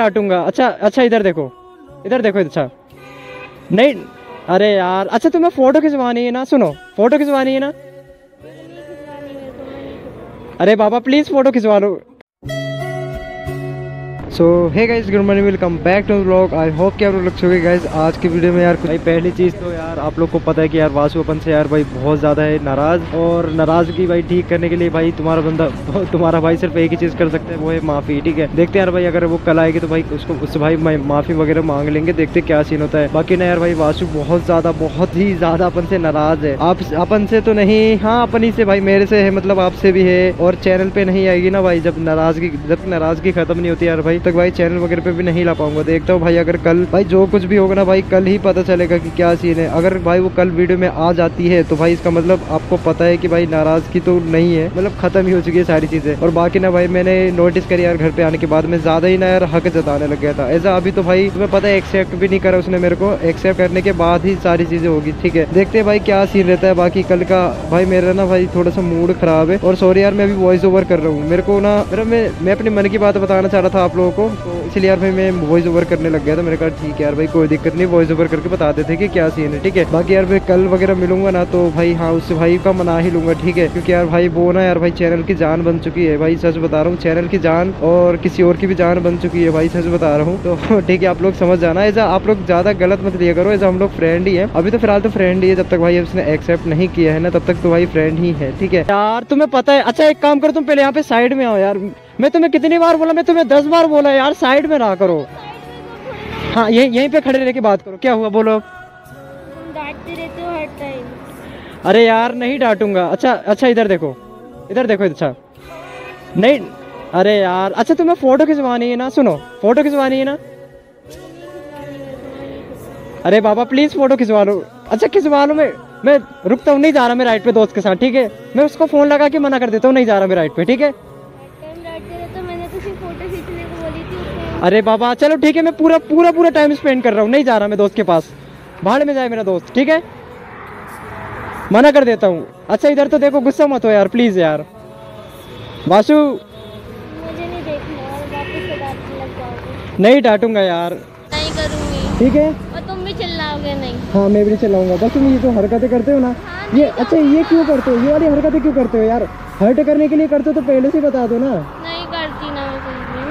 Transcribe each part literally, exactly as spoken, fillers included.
काटूंगा। अच्छा अच्छा इधर देखो, इधर देखो। अच्छा नहीं, अरे यार। अच्छा तुम्हें फोटो खिंचवानी है ना? सुनो, फोटो खिंचवानी है ना? अरे बाबा प्लीज फोटो खिंचवा लो। So hey guys, good morning, welcome back to vlog. I hope कि आप लोग अच्छे होंगे। गाइस आज की वीडियो में यार भाई पहली चीज़ तो यार आप लोग को पता है कि यार वाशु अपन से यार भाई बहुत ज़्यादा है नाराज़, और नाराज़गी भाई ठीक करने के लिए भाई तुम्हारा बंदा तुम्हारा भाई सिर्फ एक ही चीज़ कर सकता है, वो है माफ़ी। ठीक है, देखते यार भाई अगर वो कल आएगी तो भाई उसको उससे भाई माफ़ी वगैरह मांग लेंगे, देखते क्या सीन होता है। बाकी ना यार भाई वाशु बहुत ज़्यादा बहुत ही ज़्यादा अपन से नाराज़ है। आप अपन से तो नहीं, हाँ अपन ही से भाई, मेरे से है, मतलब आपसे भी है। और चैनल पर नहीं आएगी ना भाई, जब नाराज़गी जब नाराज़गी खत्म नहीं होती यार भाई तक भाई चैनल वगैरह पे भी नहीं ला पाऊंगा। देखता हूँ भाई अगर कल भाई जो कुछ भी होगा ना भाई कल ही पता चलेगा कि क्या सीन है। अगर भाई वो कल वीडियो में आ जाती है तो भाई इसका मतलब आपको पता है कि भाई नाराज़गी तो नहीं है, मतलब खत्म ही हो चुकी है सारी चीज़ें। और बाकी ना भाई मैंने नोटिस करी यार घर पे आने के बाद में ज़्यादा ही ना यार हक जताने लग गया था। ऐसा अभी तो भाई तुम्हें पता है एक्सेप्ट भी नहीं करा उसने मेरे को, एक्सेप्ट करने के बाद ही सारी चीज़ें होगी। ठीक है, देखते हैं भाई क्या सीन रहता है। बाकी कल का भाई मेरा ना भाई थोड़ा सा मूड खराब है, और सॉरी यार मैं अभी वॉइस ओवर कर रहा हूँ। मेरे को ना मैं अपने मन की बात बताना चाह रहा था आप लोग को, तो इसलिए यार भाई मैं वॉइस ओवर करने लग गया था। मैंने कहा ठीक है यार भाई कोई दिक्कत नहीं, वॉइस ओवर करके बता देते कि क्या सीन है। ठीक है, बाकी यार भाई कल वगैरह मिलूंगा ना तो भाई हाँ उससे भाई का मना ही लूंगा। ठीक है, क्योंकि यार भाई वो ना यार भाई चैनल की जान बन चुकी है भाई, सच बता रहा हूँ, चैनल की जान और किसी और की भी जान बन चुकी है भाई, सच बता रहा हूँ। तो ठीक है आप लोग समझ जाना, ऐसा आप लोग ज्यादा गलत मत लिया करो, ऐसा हम लोग फ्रेंड ही है अभी तो फिलहाल, तो फ्रेंड ही है। जब तक भाई उसने एक्सेप्ट नहीं किया है ना तब तक तो भाई फ्रेंड ही है। ठीक है यार तुम्हें पता है। अच्छा एक काम करो, तुम पहले यहाँ पे साइड में आओ यार। मैं तुम्हें कितनी बार बोला, मैं तुम्हें दस बार बोला यार साइड में ना करो। हाँ यहीं यहीं पे खड़े रह के बात करो। क्या हुआ बोलो? डांटते रहते हो हर टाइम। अरे यार नहीं डांटूंगा। अच्छा अच्छा इधर देखो, इधर देखो। अच्छा नहीं, अरे यार। अच्छा तुम्हें फोटो खिंचवानी है ना? सुनो, फोटो खिंचवानी है ना? अरे बाबा प्लीज फोटो खिंचवा लो। अच्छा खिंचवा लो, मैं मैं रुकता हूँ, नहीं जा रहा मैं राइट पे दोस्त के साथ। ठीक है, मैं उसको फोन लगा के मना कर देता हूँ, नहीं जा रहा मैं राइट पे। ठीक है, अरे बाबा चलो ठीक है, मैं पूरा पूरा पूरा टाइम स्पेंड कर रहा हूँ, नहीं जा रहा मैं दोस्त के पास, भाड़ में जाए मेरा दोस्त। ठीक है, मना कर देता हूँ। अच्छा इधर तो देखो, गुस्सा मत हो यार प्लीज़ यार। वाशु मुझे नहीं देखना, नहीं डांटूंगा यार, नहीं करूँगी। ठीक है, और तुम भी चिल्लाओगे नहीं? हाँ मैं भी चिल्लाऊंगा। बस तुम ये जो हरकतें करते हो ना ये, अच्छा ये क्यों करते हो, ये वाली हरकतें क्यों करते हो यार? हर्ट करने के लिए करते हो तो पहले से बता दो ना।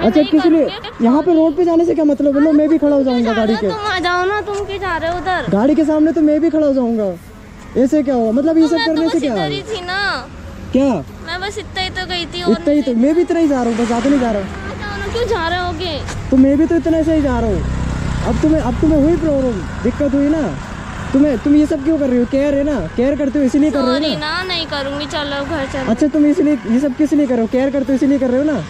अच्छा किस लिए? यहाँ पे रोड पे जाने से क्या मतलब? बोलो मैं भी खड़ा हो जाऊंगा गाड़ी के। तुम आ जाओ ना, तुम क्यों जा रहे हो उधर गाड़ी के सामने? तो मैं भी खड़ा हो जाऊंगा, ऐसे क्या हुआ? मतलब ये सब करने से क्या हुआ? क्या मैं बस इतना ही तो गई थी, इतना ही तो, मैं भी इतना ही जा रहा हूँ, बस ज्यादा नहीं जा रहा हूँ। क्यों जा रहे होगे? तो मैं भी तो इतना ही जा रहा हूँ। अब तुम्हें अब तुम्हें हुई प्रॉब्लम, दिक्कत हुई ना तुम्हें? तुम ये सब क्यों कर रही हो? केयर है ना, केयर करते हो इसीलिए कर रहे हो ना। नहीं करूँगी, चलो घर चलो। अच्छा तुम इसलिए ये सब किस लिए कर रहे हो? केयर करते हो इसीलिए कर रहे हो ना।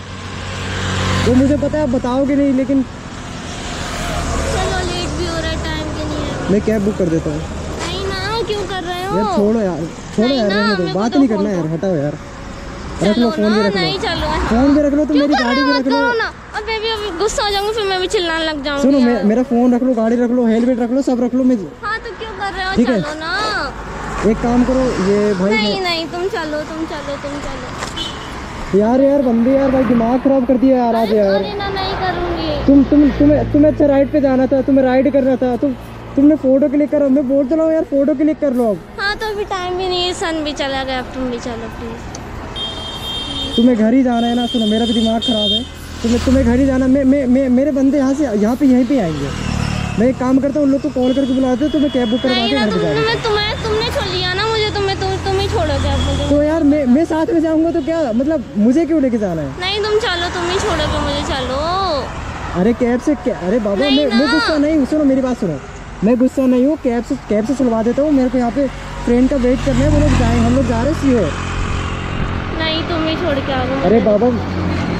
तो मुझे पता है आप बताओगे नहीं, लेकिन चलो लेट भी हो रहा है, टाइम के नहीं। मैं कैब बुक कर देता हूँ। नहीं ना, क्यों कर रहे हो? छोड़ो यार, छोड़ो यार, नहीं बात नहीं करना यार, हटाओ यार, रख लो फोन भी, रख लो फोन भी, रख लो तुम मेरी गाड़ी भी रख लो। अब मैं भी गुस्सा हो जाऊंगा, फिर मैं भी चिल्लाने लग जाऊंगा। सुनो मेरा फोन रख लो, गाड़ी रख लो, हेलमेट रख लो, सब रख लो। मैं तो क्यों कर रहे हो? ठीक है एक काम करो ये भाई, नहीं नहीं तुम चलो, तुम चलो, तुम चलो यार। यार बंदे यार भाई दिमाग खराब कर दिया यार आज यार। नहीं करूंगी। तुम तुम तुम्हें तुम्हें अच्छा राइड पे जाना था, तुम्हें राइड करना था, तुम तुमने फोटो क्लिक करो। मैं बोल चला यार फोटो क्लिक कर लो। हाँ तो अभी टाइम भी नहीं है, सन भी चला गया, अब तुम भी चलो प्लीज। तुम्हें घर ही जाना है ना? सुनो मेरा भी दिमाग खराब है, तुम्हें तुम्हें घर ही जाना। मैं मे, मे, मेरे बंदे यहाँ से यहाँ पे यहीं पे आएंगे। मैं एक काम करता हूँ, उन लोग को कॉल करके बुलाते, तुम्हें कैब बुक करवा के घर पे जाएंगे। तुमने छोड़ लिया ना मुझे, तुम्हें तुम ही छोड़ोगे अब मुझे? तो यार मैं मैं साथ में जाऊंगा तो क्या मतलब, मुझे क्यों लेके जाना है? नहीं तुम चलो, तुम ही छोड़ोगे मुझे, चलो। अरे कैब से क्या? अरे बाबा मैं मैं गुस्सा नहीं हूँ, सुनो मेरी बात सुनो, मैं गुस्सा नहीं हूँ। कैब से कैब से सुलवा देता हूँ, मेरे को यहाँ पे ट्रेन का वेट करना है, वो लोग जाए, हम लोग जा रहे सीओ। नहीं तुम ही छोड़ के आओगे? अरे बाबा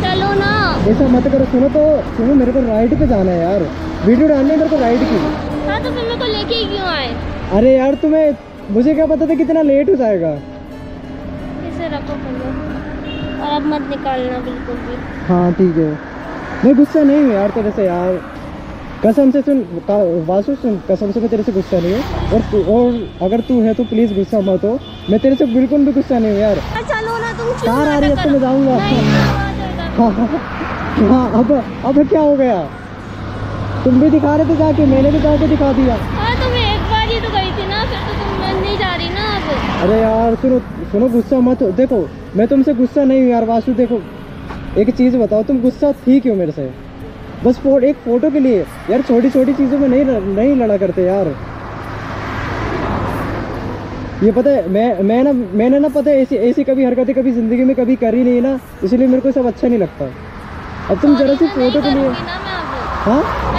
चलो ना, ऐसा मत करो। सुनो तो सुनो, मेरे को राइड पे जाना है यार, वीडियो डालनी है मेरे को राइड की। हाँ तो तुम मेरे को लेके ही क्यों आए? अरे यार तुम्हें मुझे क्या पता था कितना लेट हो जाएगा। इसे रखो और अब मत निकालना बिल्कुल भी। हाँ ठीक है, मैं गुस्सा नहीं हूँ यार तेरे से यार, कसम से। सुन वाशु सुन, कसम से मैं तेरे से गुस्सा नहीं हूँ, और और अगर तू है तो प्लीज़ गुस्सा मत हो, मैं तेरे से बिल्कुल भी गुस्सा नहीं हूँ यार। चलो ना तुम, कार आ रही है तो मैं जाऊँगा। हाँ हाँ अब अब क्या हो गया? तुम भी दिखा रहे थे जाके, मैंने भी जाके दिखा दिया। हाँ तो मैं एक बार ही तो गई थी ना, फिर तो तुम नहीं जा रही ना अब। अरे यार सुनो सुनो, गुस्सा मत, देखो मैं तुमसे गुस्सा नहीं हूँ यार वासु। देखो एक चीज़ बताओ, तुम गुस्सा थी क्यों मेरे से? बस फोट, एक फ़ोटो के लिए यार, छोटी छोटी चीज़ों में नहीं नहीं लड़ा करते यार। ये पता है मैं मैं ना मैंने ना पता है ऐसी ऐसी कभी हरकतें कभी ज़िंदगी में कभी करी नहीं ना, इसलिए मेरे को सब अच्छा नहीं लगता। अब तुम जरा सी फोटो के लिए हाँ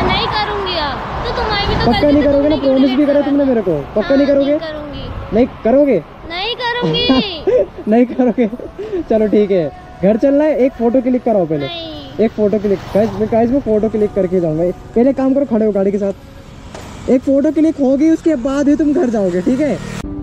नहीं करूँगी आप, तो तुम्हारी भी तो पक्का नहीं करोगे ना? प्रॉमिस भी करा तुमने मेरे को, पक्का नहीं करोगे? नहीं करोगे? नहीं करूँगी नहीं करोगे चलो ठीक है, घर चलना है। एक फ़ोटो क्लिक कराओ पहले, एक फ़ोटो क्लिक। गाइस मैं फ़ोटो क्लिक करके जाऊँगा, पहले काम करो खड़े हो गाड़ी के साथ। एक फ़ोटो क्लिक होगी उसके बाद ही तुम घर जाओगे, ठीक है?